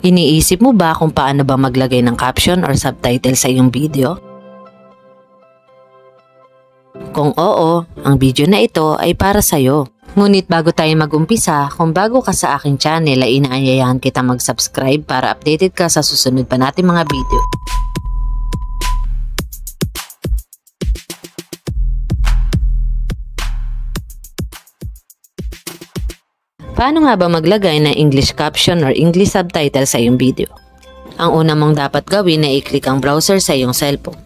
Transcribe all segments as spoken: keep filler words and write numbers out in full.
Iniisip mo ba kung paano ba maglagay ng caption or subtitle sa iyong video? Kung oo, ang video na ito ay para sa'yo. Ngunit bago tayo mag-umpisa, kung bago ka sa aking channel ay inaanyayahan kita mag-subscribe para updated ka sa susunod pa nating mga video. Paano nga ba maglagay ng English caption or English subtitle sa iyong video? Ang una mong dapat gawin ay i-click ang browser sa iyong cellphone.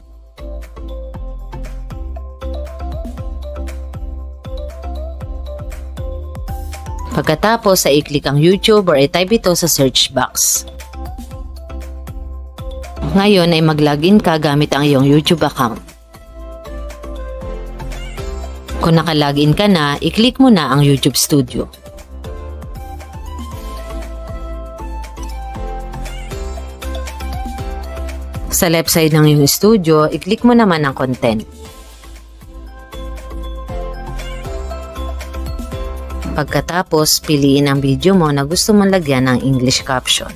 Pagkatapos ay i-click ang YouTube or i-type ito sa search box. Ngayon ay mag-login ka gamit ang iyong YouTube account. Kung nakalogin ka na, i-click mo na ang YouTube Studio. Sa left side ng iyong studio, i-click mo naman ang content. Pagkatapos, piliin ang video mo na gusto mong lagyan ng English caption.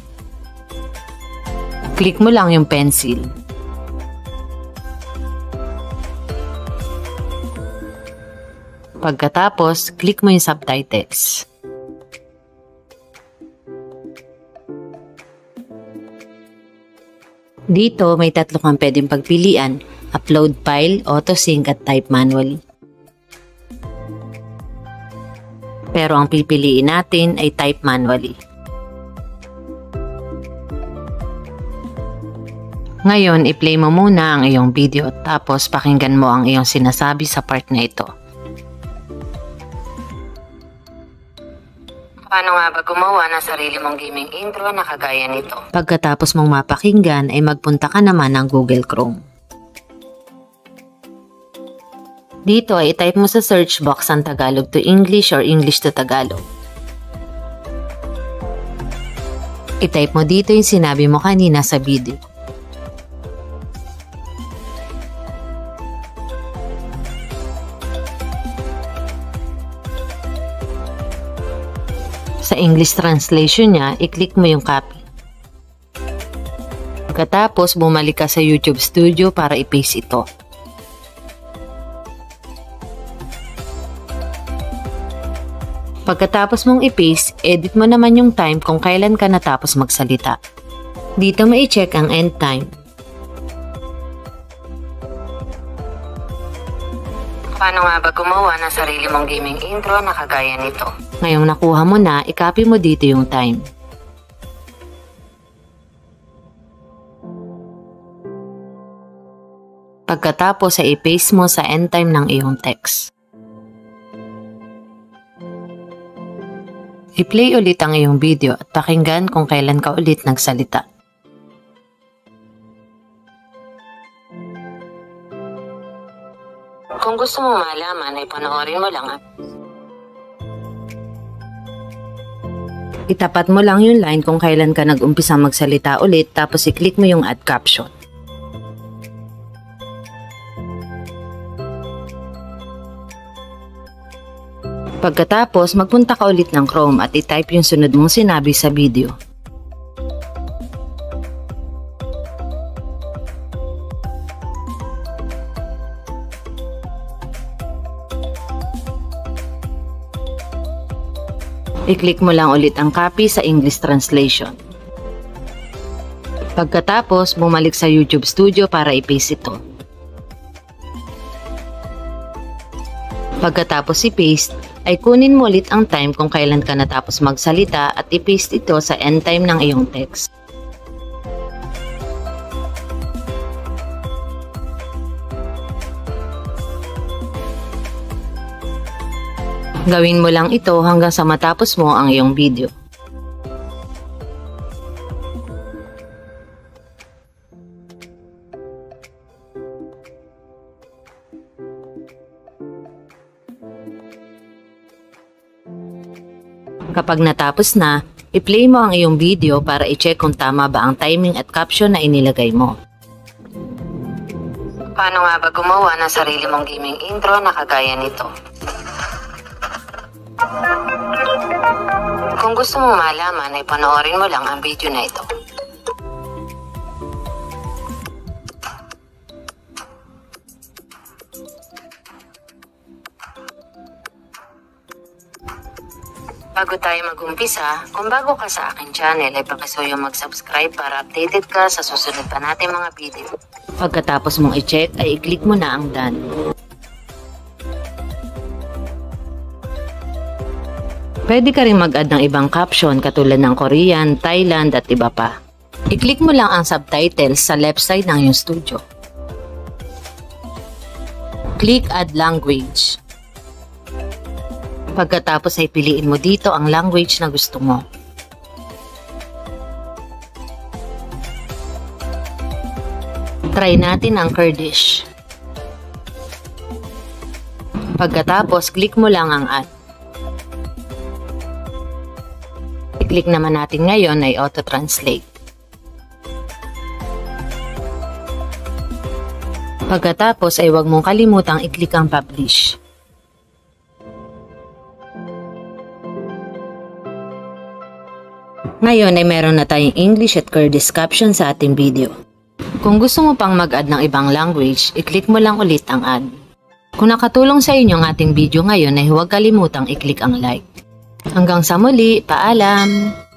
Click mo lang yung pencil. Pagkatapos, click mo yung subtitles. Dito, may tatlo kang pwedeng pagpilian: upload file, auto-sync at type manually. Pero ang pipiliin natin ay type manually. Ngayon, i-play mo muna ang iyong video tapos pakinggan mo ang iyong sinasabi sa part na ito. Paano nga ba gumawa ng sarili mong gaming intro na kagaya nito? Pagkatapos mong mapakinggan ay magpunta ka naman ng Google Chrome. Dito ay i-type mo sa search box ang Tagalog to English or English to Tagalog. I-type mo dito yung sinabi mo kanina sa video. Sa English translation niya, i-click mo yung copy. Pagkatapos, bumalik ka sa YouTube Studio para i-paste ito. Pagkatapos mong i-paste, edit mo naman yung time kung kailan ka natapos magsalita. Dito mo i-check ang end time. Paano nga ba gumawa ng sarili mong gaming intro na kagaya nito? Ngayong nakuha mo na, i-copy mo dito yung time. Pagkatapos ay i-paste mo sa end time ng iyong text. I-play ulit ang iyong video at pakinggan kung kailan ka ulit nagsalita. Kung gusto mong malaman ay panoorin mo lang. Itapat mo lang yung line kung kailan ka nag-umpisa magsalita ulit tapos i-click mo yung add caption. Pagkatapos, magpunta ka ulit ng Chrome at i-type yung sunod mong sinabi sa video. I-click mo lang ulit ang copy sa English translation. Pagkatapos, bumalik sa YouTube Studio para i-paste ito. Pagkatapos i-paste, ay kunin mo ulit ang time kung kailan ka natapos magsalita at i-paste ito sa end time ng iyong text. Gawin mo lang ito hanggang sa matapos mo ang iyong video. Kapag natapos na, i-play mo ang iyong video para i-check kung tama ba ang timing at caption na inilagay mo. Paano nga ba gumawa ng sarili mong gaming intro na kagaya nito? Kung gusto mong malaman ay panoorin mo lang ang video na ito. Bago tayo mag-umpisa, kung bago ka sa akin channel ay pakisuyong mag-subscribe para updated ka sa susunod pa natin mga video. Pagkatapos mong i-check ay i-click mo na ang done. Pwede ka rin mag-add ng ibang caption katulad ng Korean, Thailand at iba pa. I-click mo lang ang subtitles sa left side ng iyong studio. Click Add Language. Pagkatapos ay piliin mo dito ang language na gusto mo. Try natin ang Kurdish. Pagkatapos, click mo lang ang Add. Click naman natin ngayon ay auto-translate. Pagkatapos ay huwag mong kalimutang i-click ang publish. Ngayon ay meron na tayong English at Kurdish caption sa ating video. Kung gusto mo pang mag-add ng ibang language, i-click mo lang ulit ang add. Kung nakatulong sa inyo ang ating video ngayon ay huwag kalimutang i-click ang like. Hanggang sa muli, paalam!